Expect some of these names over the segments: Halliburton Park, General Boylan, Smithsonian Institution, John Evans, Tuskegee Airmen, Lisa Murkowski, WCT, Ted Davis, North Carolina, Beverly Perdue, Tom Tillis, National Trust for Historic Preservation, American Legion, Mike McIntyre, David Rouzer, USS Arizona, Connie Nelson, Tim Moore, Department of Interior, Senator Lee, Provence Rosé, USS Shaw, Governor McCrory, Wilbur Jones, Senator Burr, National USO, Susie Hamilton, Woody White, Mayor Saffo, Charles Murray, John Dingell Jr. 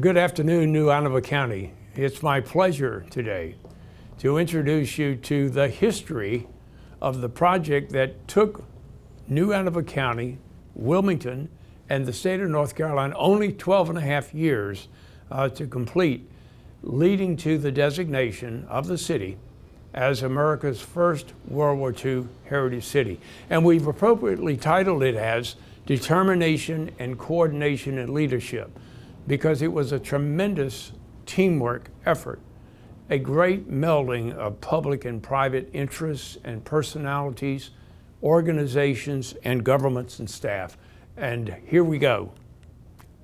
Good afternoon, New Hanover County. It's my pleasure today to introduce you to the history of the project that took New Hanover County, Wilmington, and the state of North Carolina only 12.5 years to complete, leading to the designation of the city as America's first World War II heritage city. And we've appropriately titled it as Determination and Coordination and Leadership, because it was a tremendous teamwork effort, a great melding of public and private interests and personalities, organizations and governments and staff. And here we go.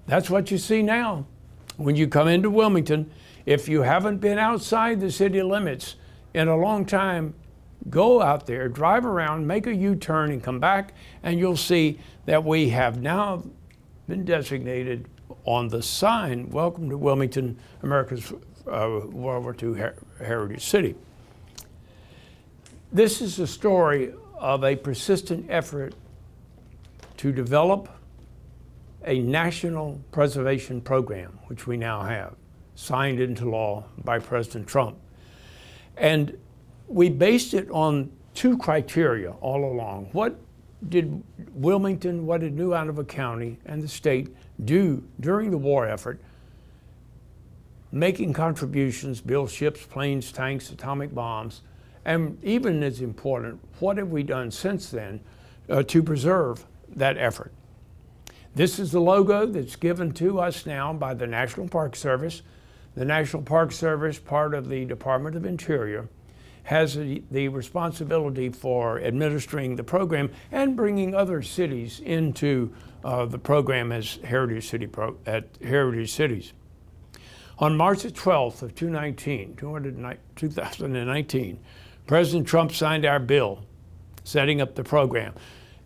That's what you see now when you come into Wilmington. If you haven't been outside the city limits in a long time, go out there, drive around, make a U-turn and come back, and you'll see that we have now been designated on the sign, "Welcome to Wilmington, America's World War II Heritage City." This is a story of a persistent effort to develop a national preservation program, which we now have, signed into law by President Trump. And we based it on two criteria all along. What did Wilmington, what did New Hanover County and the state do during the war effort, making contributions, build ships, planes, tanks, atomic bombs, and even as important, what have we done since then to preserve that effort? This is the logo that's given to us now by the National Park Service. The National Park Service, part of the Department of Interior, has the responsibility for administering the program and bringing other cities into the program as heritage city heritage cities. On March the 12th of 2019, President Trump signed our bill setting up the program.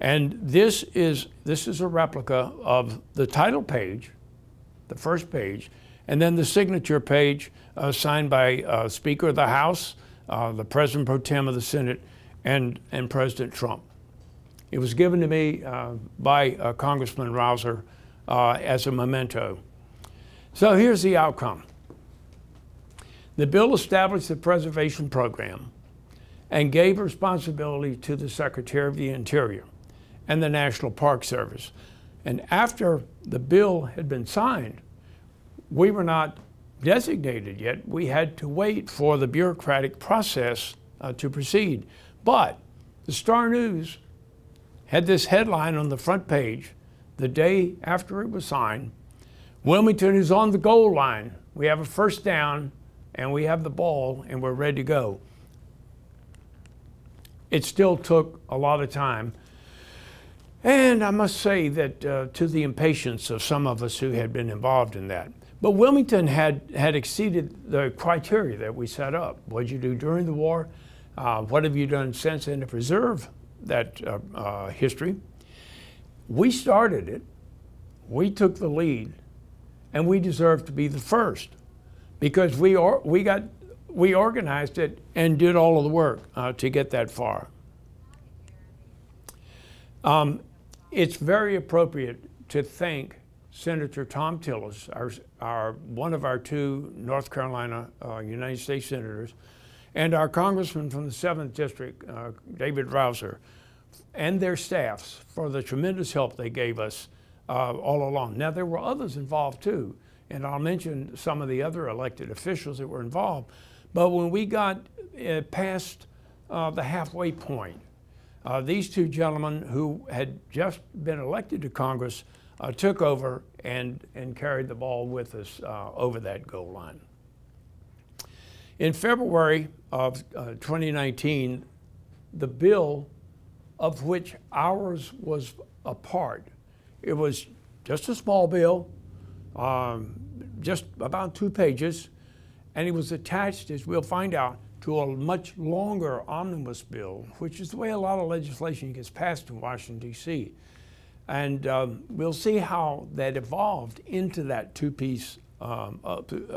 And this is a replica of the title page, the first page, and then the signature page signed by Speaker of the House, the President Pro Tem of the Senate, and President Trump. It was given to me by Congressman Rouzer as a memento. So here's the outcome. The bill established the preservation program and gave responsibility to the Secretary of the Interior and the National Park Service. And after the bill had been signed, we were not designated yet. We had to wait for the bureaucratic process to proceed. But the Star News had this headline on the front page the day after it was signed: "Wilmington is on the goal line. We have a first down and we have the ball and we're ready to go." It still took a lot of time. And I must say that to the impatience of some of us who had been involved in that. But Wilmington had exceeded the criteria that we set up. What did you do during the war? What have you done since then to preserve that history? We started it. We took the lead. And we deserve to be the first, because we organized it and did all of the work to get that far. It's very appropriate to thank Senator Tom Tillis, one of our two North Carolina United States senators, and our congressman from the 7th District, David Rouzer, and their staffs for the tremendous help they gave us all along. Now, there were others involved too, and I'll mention some of the other elected officials that were involved. But when we got past the halfway point, these two gentlemen who had just been elected to Congress took over and carried the ball with us over that goal line. In February of 2019, the bill, of which ours was a part, it was just a small bill, just about 2 pages, and it was attached, as we'll find out, to a much longer omnibus bill, which is the way a lot of legislation gets passed in Washington, D.C. And we'll see how that evolved into that 2-piece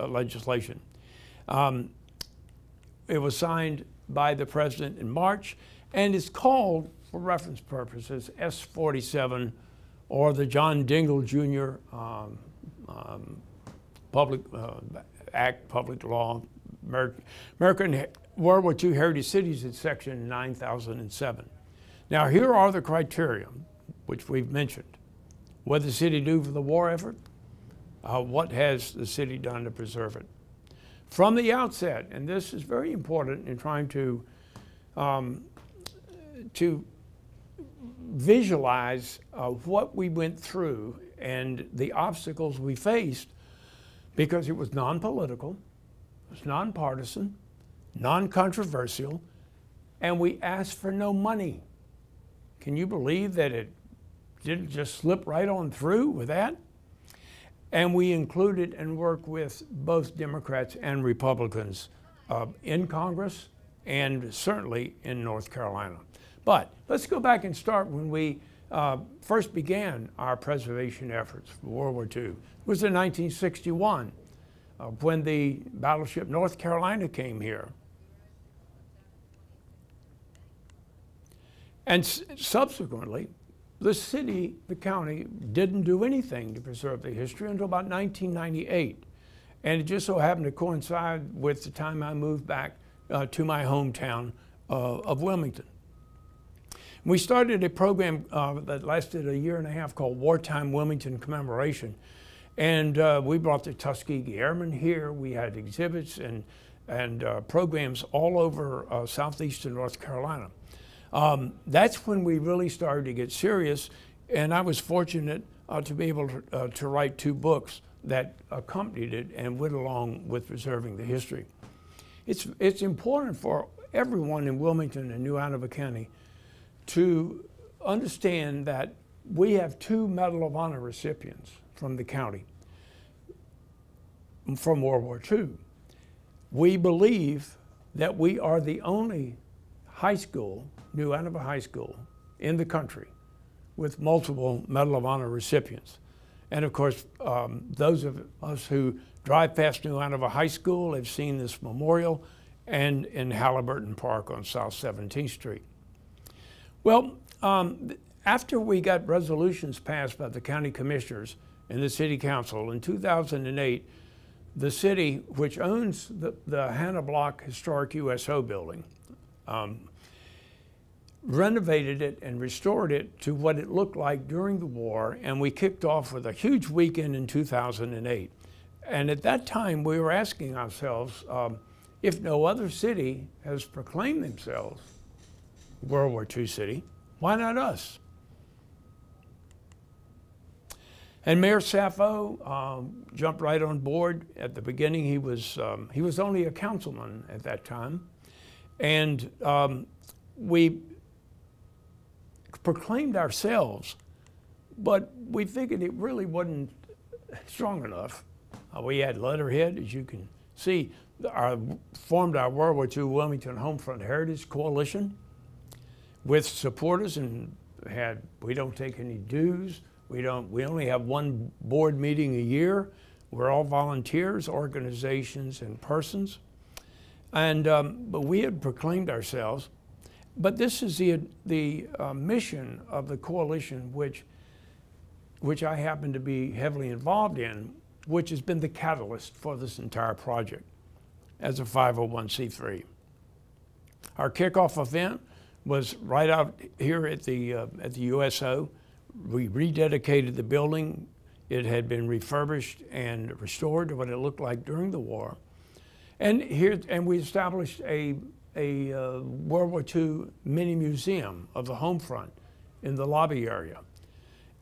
legislation. It was signed by the President in March, and it's called, for reference purposes, S-47, or the John Dingell Jr. Public Act, Public Law, American World War II Heritage Cities in Section 9007. Now, here are the criteria which we've mentioned. What did the city do for the war effort? What has the city done to preserve it? From the outset, and this is very important in trying to visualize what we went through and the obstacles we faced, because it was non-political, it was non-partisan, non-controversial, and we asked for no money. Can you believe that it didn't just slip right on through with that? And we included and worked with both Democrats and Republicans in Congress and certainly in North Carolina. But let's go back and start when we first began our preservation efforts for World War II. It was in 1961 when the battleship North Carolina came here. And subsequently, the city, the county, didn't do anything to preserve the history until about 1998. And it just so happened to coincide with the time I moved back to my hometown of Wilmington. We started a program that lasted a year and a half called Wartime Wilmington Commemoration. And we brought the Tuskegee Airmen here. We had exhibits and programs all over southeastern North Carolina. That's when we really started to get serious, and I was fortunate to be able to write two books that accompanied it and went along with preserving the history. It's important for everyone in Wilmington and New Hanover County to understand that we have two Medal of Honor recipients from the county from World War II. We believe that we are the only high school, New Hanover High School, in the country with multiple Medal of Honor recipients. And of course, those of us who drive past New Hanover High School have seen this memorial, and in Halliburton Park on South 17th Street. Well, after we got resolutions passed by the county commissioners and the city council in 2008, the city, which owns the Hannah Block Historic USO building, renovated it and restored it to what it looked like during the war, and we kicked off with a huge weekend in 2008. And at that time, we were asking ourselves, if no other city has proclaimed themselves World War II city, why not us? And Mayor Saffo jumped right on board. At the beginning, he was only a councilman at that time, and we proclaimed ourselves, but we figured it really wasn't strong enough. We had letterhead, as you can see, formed our World War II Wilmington Homefront Heritage Coalition with supporters, and had, we don't take any dues, we only have one board meeting a year. We're all volunteers, organizations, and persons. And but we had proclaimed ourselves. But this is the mission of the coalition, which I happen to be heavily involved in, which has been the catalyst for this entire project as a 501c3. Our kickoff event was right out here at the USO. We rededicated the building. It had been refurbished and restored to what it looked like during the war. And here, and we established a World War II mini museum of the home front in the lobby area.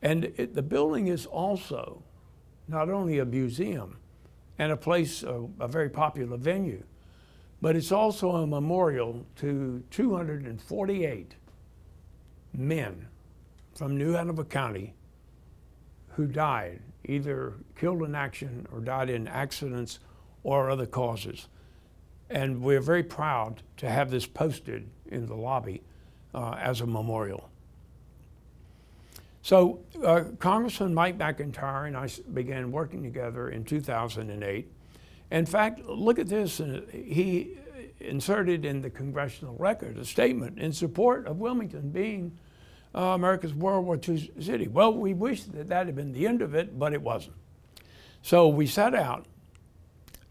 And the building is also not only a museum and a place, a very popular venue, but it's also a memorial to 248 men from New Hanover County who died, either killed in action or died in accidents or other causes. And we're very proud to have this posted in the lobby as a memorial. So Congressman Mike McIntyre and I began working together in 2008. In fact, look at this. He inserted in the Congressional Record a statement in support of Wilmington being America's World War II city. Well, we wish that that had been the end of it, but it wasn't. So we set out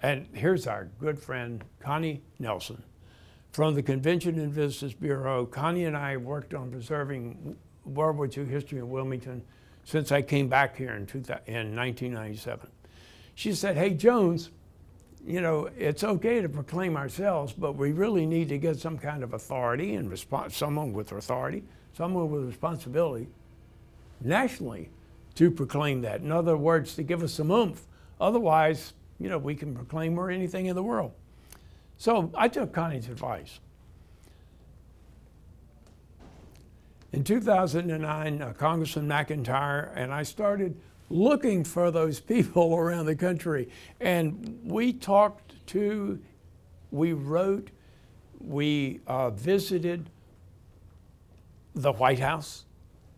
And here's our good friend, Connie Nelson, from the Convention and Visitors Bureau. Connie and I have worked on preserving World War II history in Wilmington since I came back here in 1997. She said, hey, Jones, you know, it's okay to proclaim ourselves, but we really need to get some kind of authority and response, someone with authority, someone with responsibility nationally to proclaim that. In other words, to give us some oomph. Otherwise, you know, we can proclaim we're anything in the world. So I took Connie's advice. In 2009, Congressman McIntyre and I started looking for those people around the country. And we talked to, we wrote, we visited the White House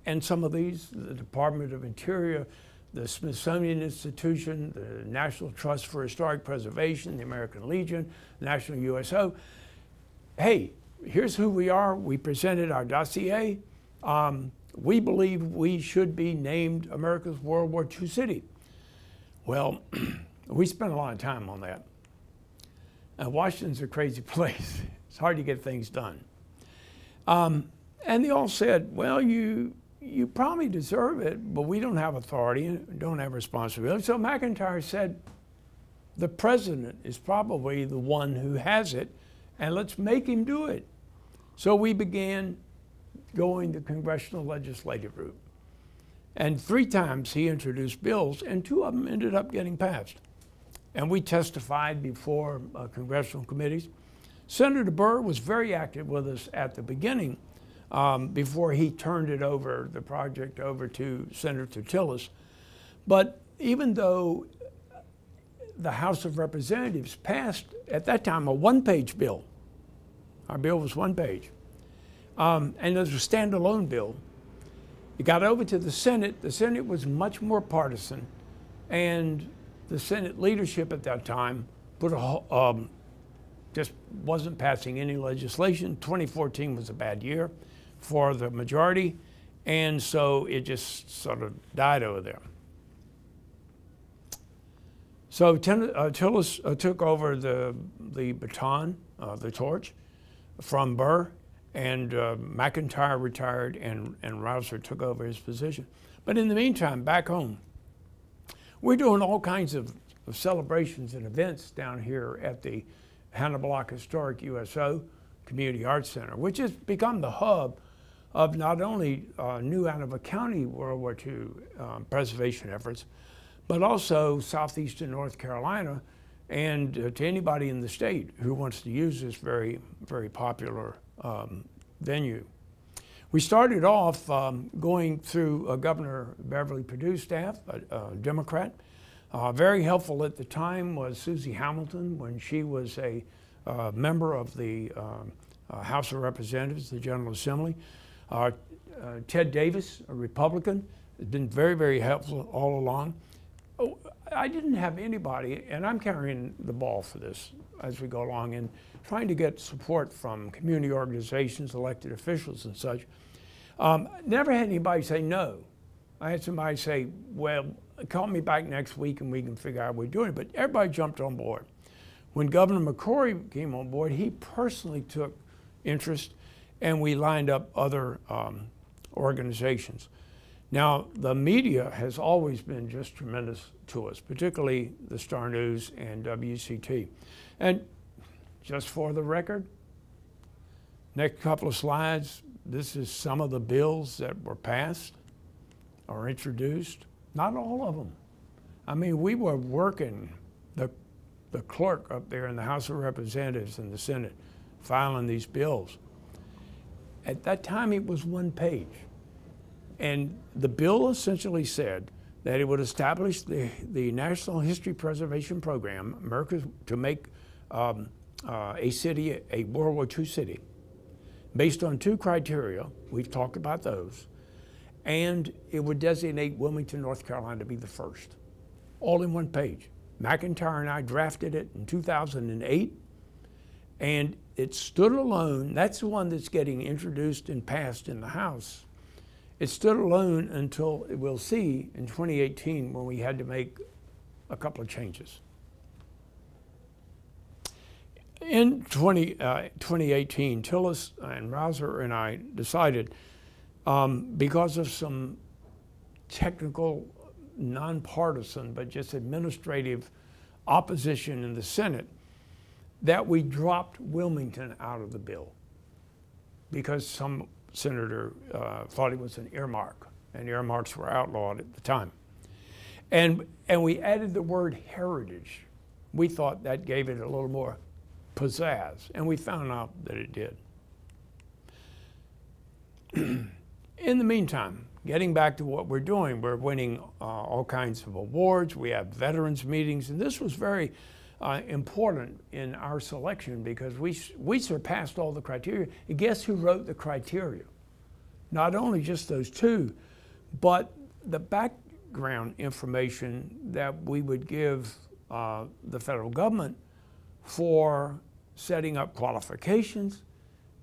and some of these, the Department of Interior, the Smithsonian Institution, the National Trust for Historic Preservation, the American Legion, National USO. Hey, here's who we are. We presented our dossier. We believe we should be named America's World War II city. Well, we spent a lot of time on that. Now, Washington's a crazy place. It's hard to get things done. And they all said, well, you probably deserve it, but we don't have authority and don't have responsibility. So McIntyre said, the president is probably the one who has it, and let's make him do it. So we began going the congressional legislative route. And 3 times he introduced bills, and 2 of them ended up getting passed. And we testified before congressional committees. Senator Burr was very active with us at the beginning before he turned it over, the project over to Senator Tillis. But even though the House of Representatives passed, at that time, a 1-page bill. Our bill was 1 page. And it was a standalone bill. It got over to the Senate. The Senate was much more partisan, and the Senate leadership at that time put a, just wasn't passing any legislation. 2014 was a bad year for the majority, and so it just sort of died over there. So Tillis took over the baton, the torch, from Burr. And McIntyre retired, and Rouzer took over his position. But in the meantime, back home, we're doing all kinds of celebrations and events down here at the Hannah Block Historic USO Community Arts Center, which has become the hub of not only New Hanover County World War II preservation efforts, but also southeastern North Carolina, and to anybody in the state who wants to use this very, very popular venue. We started off going through Governor Beverly Perdue staff, a Democrat. Very helpful at the time was Susie Hamilton when she was a member of the House of Representatives, the General Assembly. Ted Davis, a Republican, has been very, very helpful all along. Oh, I didn't have anybody, and I'm carrying the ball for this as we go along and trying to get support from community organizations, elected officials and such. Never had anybody say no. I had somebody say, well, call me back next week and we can figure out how we're doing it. But everybody jumped on board. When Governor McCrory came on board, he personally took interest, and we lined up other organizations. Now, the media has always been just tremendous to us, particularly the Star News and WCT. And just for the record, next couple of slides, this is some of the bills that were passed or introduced. Not all of them. I mean, we were working, the clerk up there in the House of Representatives and the Senate, filing these bills. At that time, it was 1 page. And the bill essentially said that it would establish the National History Preservation Program, America's, to make a city, a World War II city, based on 2 criteria. We've talked about those. And it would designate Wilmington, North Carolina to be the first, all in 1 page. McIntyre and I drafted it in 2008, and it stood alone. That's the one that's getting introduced and passed in the House. It stood alone until we'll see in 2018 when we had to make a couple of changes. In 2018, Tillis and Rouzer and I decided, because of some technical, nonpartisan, but just administrative opposition in the Senate, that we dropped Wilmington out of the bill because some senator thought it was an earmark, and earmarks were outlawed at the time. And we added the word heritage. We thought that gave it a little more pizzazz, and we found out that it did. In the meantime, getting back to what we're doing, we're winning all kinds of awards. We have veterans meetings, and this was very important in our selection because we surpassed all the criteria. And guess who wrote the criteria? Not only just those two, but the background information that we would give the federal government for setting up qualifications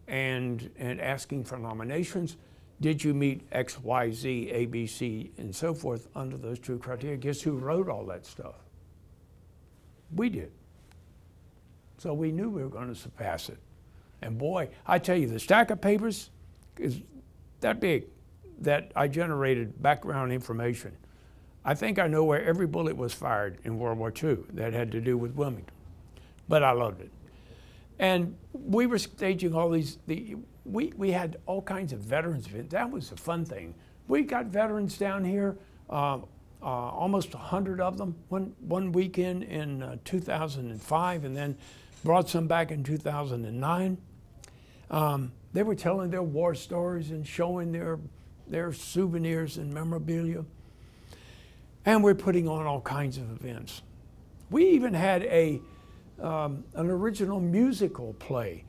and asking for nominations. Did you meet X, Y, Z, A, B, C, and so forth under those two criteria? Guess who wrote all that stuff? We did. So we knew we were going to surpass it. And boy, I tell you, the stack of papers is that big that I generated background information. I think I know where every bullet was fired in World War II that had to do with Wilmington. But I loved it. And we were staging all these, we had all kinds of veterans events. That was a fun thing. We got veterans down here, almost 100 of them, one weekend in 2005, and then brought some back in 2009. They were telling their war stories and showing their souvenirs and memorabilia. And we're putting on all kinds of events. We even had an original musical play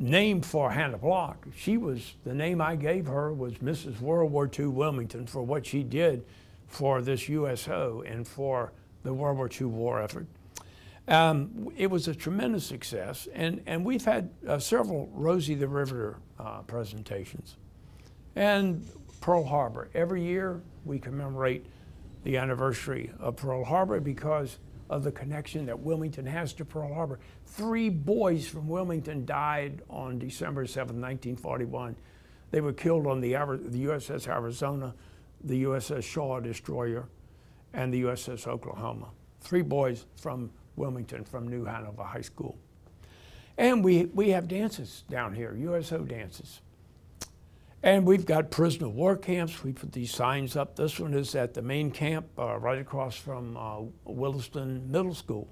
named for Hannah Block. She was, the name I gave her was Mrs. World War II Wilmington for what she did for this USO and for the World War II war effort. It was a tremendous success, and we've had several Rosie the Riveter presentations. And Pearl Harbor, every year we commemorate the anniversary of Pearl Harbor because of the connection that Wilmington has to Pearl Harbor. Three boys from Wilmington died on December 7, 1941. They were killed on the USS Arizona, the USS Shaw destroyer, and the USS Oklahoma. Three boys from Wilmington, from New Hanover High School. And we have dances down here, USO dances. And we've got prisoner of war camps. We put these signs up. This one is at the main camp right across from Williston Middle School.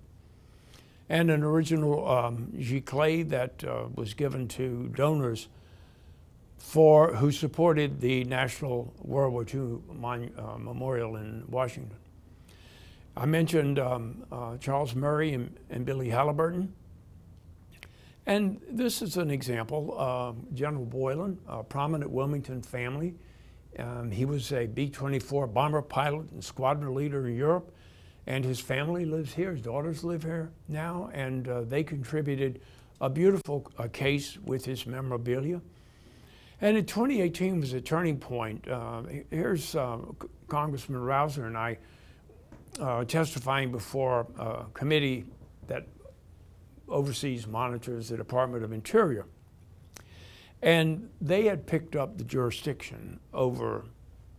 And an original giclée that was given to donors for who supported the National World War II Memorial in Washington. I mentioned Charles Murray and Billy Halliburton. And this is an example. General Boylan, a prominent Wilmington family. He was a B-24 bomber pilot and squadron leader in Europe. And his family lives here. His daughters live here now. And they contributed a beautiful case with his memorabilia. And in 2018 was a turning point. Here's Congressman Rouzer and I testifying before a committee that oversees, monitors the Department of Interior. And they had picked up the jurisdiction over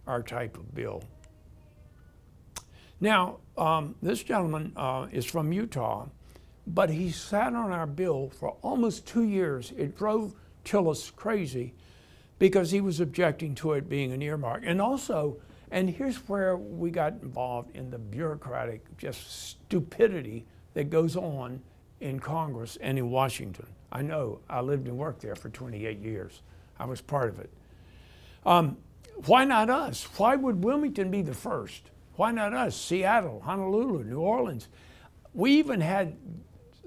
our type of bill. Now, this gentleman is from Utah, but he sat on our bill for almost 2 years. It drove Tillis crazy because he was objecting to it being an earmark. And also, and here's where we got involved in the bureaucratic just stupidity that goes on in Congress and in Washington. I know, I lived and worked there for 28 years. I was part of it. Why not us? Why would Wilmington be the first? Why not us? Seattle, Honolulu, New Orleans. We even had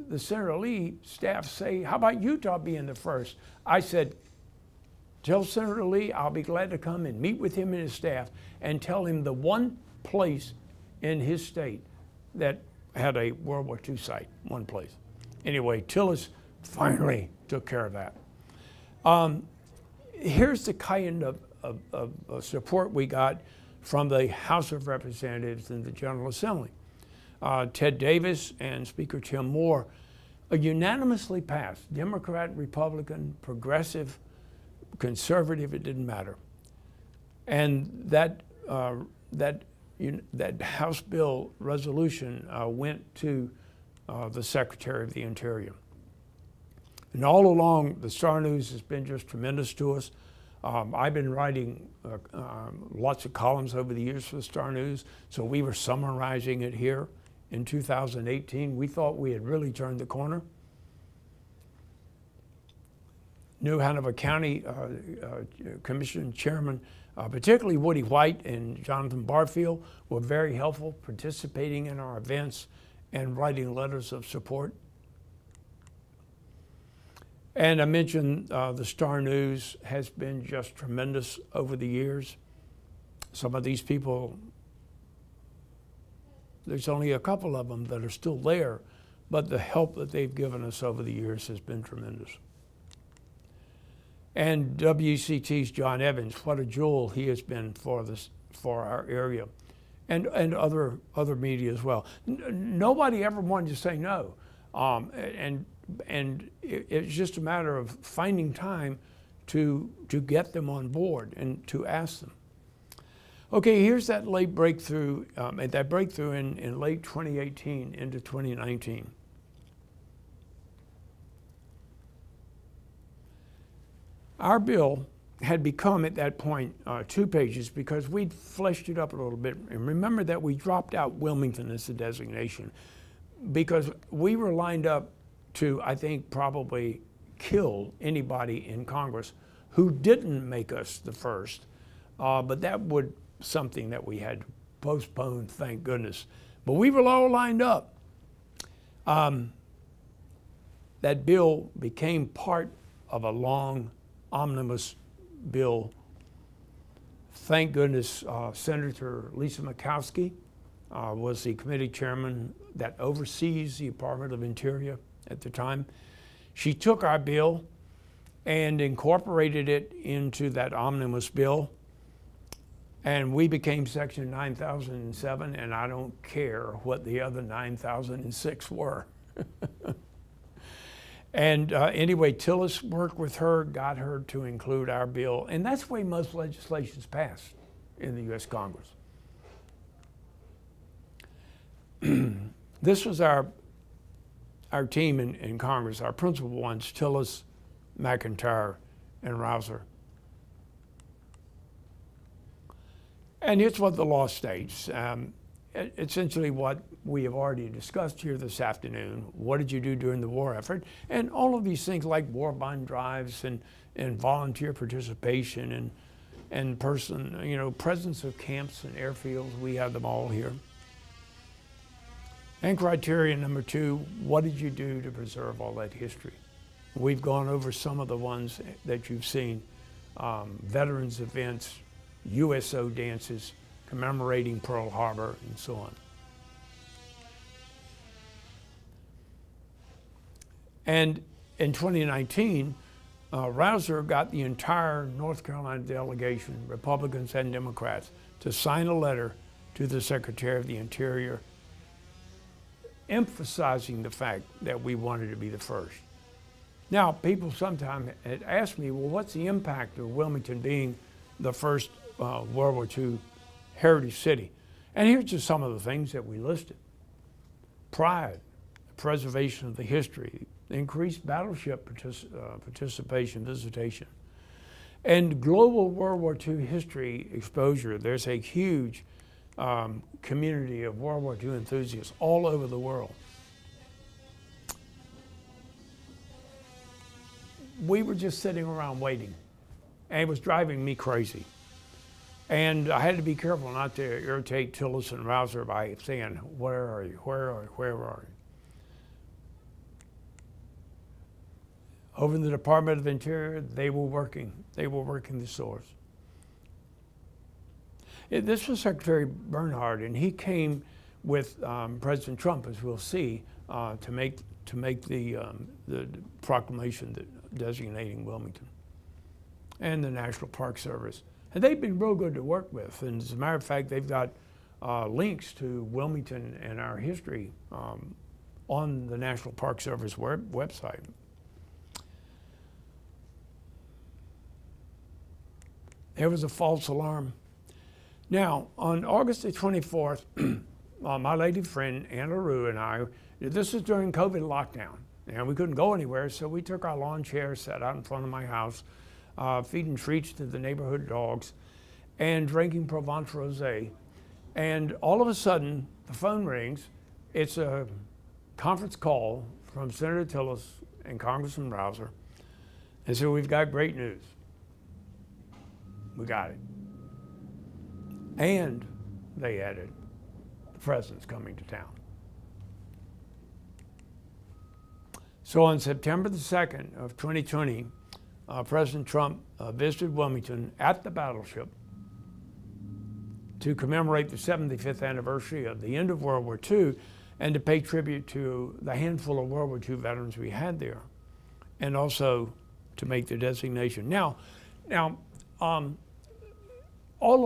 the Senator Lee staff say, how about Utah being the first? I said, tell Senator Lee I'll be glad to come and meet with him and his staff and tell him the one place in his state that had a World War II site, one place. Anyway, Tillis finally took care of that. Here's the kind of support we got from the House of Representatives and the General Assembly. Ted Davis and Speaker Tim Moore unanimously passed, Democrat, Republican, progressive, conservative, it didn't matter. And that House bill resolution went to the Secretary of the Interior. And all along, the Star News has been just tremendous to us. I've been writing lots of columns over the years for the Star News, so we were summarizing it here. In 2018, we thought we had really turned the corner. New Hanover County Commission Chairman, particularly Woody White and Jonathan Barfield, were very helpful, participating in our events and writing letters of support. And I mentioned the Star News has been just tremendous over the years. Some of these people, there's only a couple of them that are still there, but the help that they've given us over the years has been tremendous. And WCT's John Evans, what a jewel he has been for this, for our area, and other media as well. Nobody ever wanted to say no, and it's just a matter of finding time to get them on board and to ask them. Okay, here's that late breakthrough, in late 2018 into 2019. Our bill had become, at that point, 2 pages because we'd fleshed it up a little bit. And remember that we dropped out Wilmington as the designation because we were lined up to, I think, probably kill anybody in Congress who didn't make us the first. But that would something that we had postponed, thank goodness. But we were all lined up. That bill became part of a long omnibus bill. Thank goodness Senator Lisa Murkowski was the committee chairman that oversees the Department of Interior at the time. She took our bill and incorporated it into that omnibus bill, and we became section 9007, and I don't care what the other 9006 were. And anyway, Tillis worked with her, got her to include our bill, and that's the way most legislation's passed in the U.S. Congress. This was our team in Congress, our principal ones, Tillis, McIntyre, and Rouzer. And here's what the law states. Essentially what we have already discussed here this afternoon. What did you do during the war effort? And all of these things like war bond drives and volunteer participation and person, you know, presence of camps and airfields, we have them all here. And criterion number 2, what did you do to preserve all that history? We've gone over some of the ones that you've seen, veterans events, USO dances, commemorating Pearl Harbor, and so on. And in 2019, Rouzer got the entire North Carolina delegation, Republicans and Democrats, to sign a letter to the Secretary of the Interior emphasizing the fact that we wanted to be the first. Now, people sometimes had asked me, well, what's the impact of Wilmington being the first World War II heritage city? And here's just some of the things that we listed. Pride, preservation of the history, increased battleship participation, visitation, and global World War II history exposure. There's a huge community of World War II enthusiasts all over the world. We were just sitting around waiting, and it was driving me crazy. And I had to be careful not to irritate Tillis and Rouzer by saying, where are you, where are you, where are you? Over in the Department of Interior, they were working the source. This was Secretary Bernhard, and he came with President Trump, as we'll see, to make the proclamation designating Wilmington and the National Park Service. And they've been real good to work with. And as a matter of fact, they've got links to Wilmington and our history on the National Park Service website. There was a false alarm. Now, on August the 24th, my lady friend, Anna Rue, and I, this was during COVID lockdown, and we couldn't go anywhere, so we took our lawn chair, sat out in front of my house, feeding treats to the neighborhood dogs, and drinking Provence Rosé. And all of a sudden, the phone rings. It's a conference call from Senator Tillis and Congressman Rouzer. And so we've got great news. We got it. And they added, the president's coming to town. So on September the 2nd of 2020, President Trump visited Wilmington at the battleship to commemorate the 75th anniversary of the end of World War II and to pay tribute to the handful of World War II veterans we had there, and also to make the designation. Now, all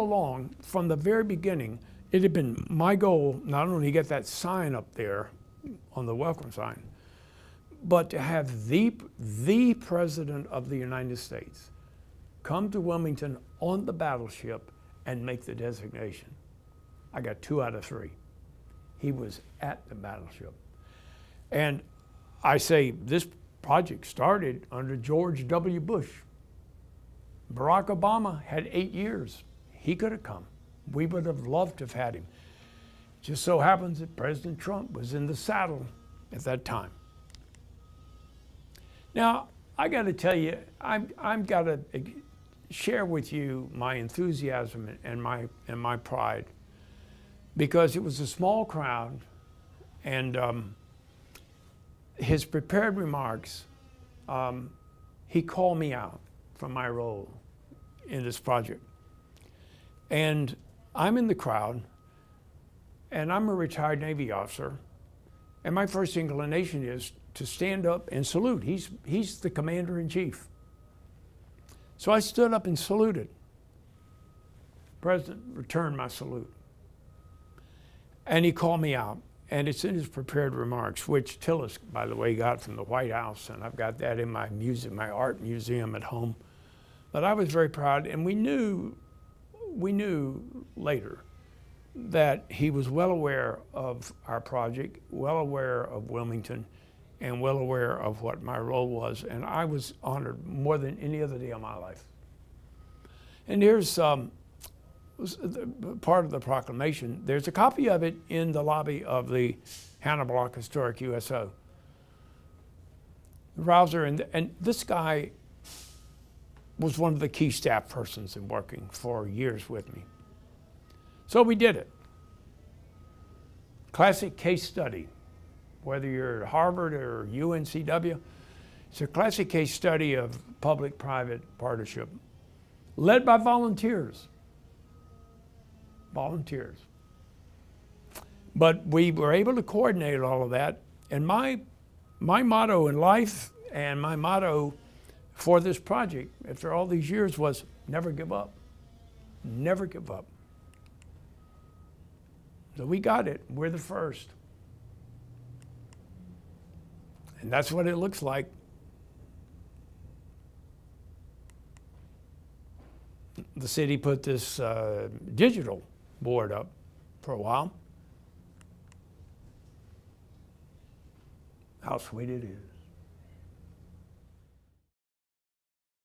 along, from the very beginning, it had been my goal not only to get that sign up there on the welcome sign, but to have the President of the United States come to Wilmington on the battleship and make the designation. I got 2 out of 3. He was at the battleship. And I say this project started under George W. Bush. Barack Obama had 8 years. He could have come. We would have loved to have had him. Just so happens that President Trump was in the saddle at that time. Now, I got to tell you, I've got to share with you my enthusiasm and my pride, because it was a small crowd, and his prepared remarks, he called me out from my role in this project. And I'm in the crowd, and I'm a retired Navy officer, and my first inclination is to stand up and salute. He's the commander in chief. So I stood up and saluted. The president returned my salute. And he called me out. And it's in his prepared remarks, which Tillis, by the way, got from the White House. And I've got that in my museum, my art museum at home. But I was very proud. And we knew later that he was well aware of our project, well aware of Wilmington, and well aware of what my role was. And I was honored more than any other day of my life. And here's part of the proclamation. There's a copy of it in the lobby of the Hannah Block Historic USO. Rouzer, and this guy was one of the key staff persons in working for years with me. So we did it. Classic case study. Whether you're at Harvard or UNCW, it's a classic case study of public-private partnership led by volunteers. Volunteers. But we were able to coordinate all of that. And my motto in life and my motto for this project after all these years was never give up. Never give up. So we got it. We're the first. And that's what it looks like. The city put this digital board up for a while. How sweet it is.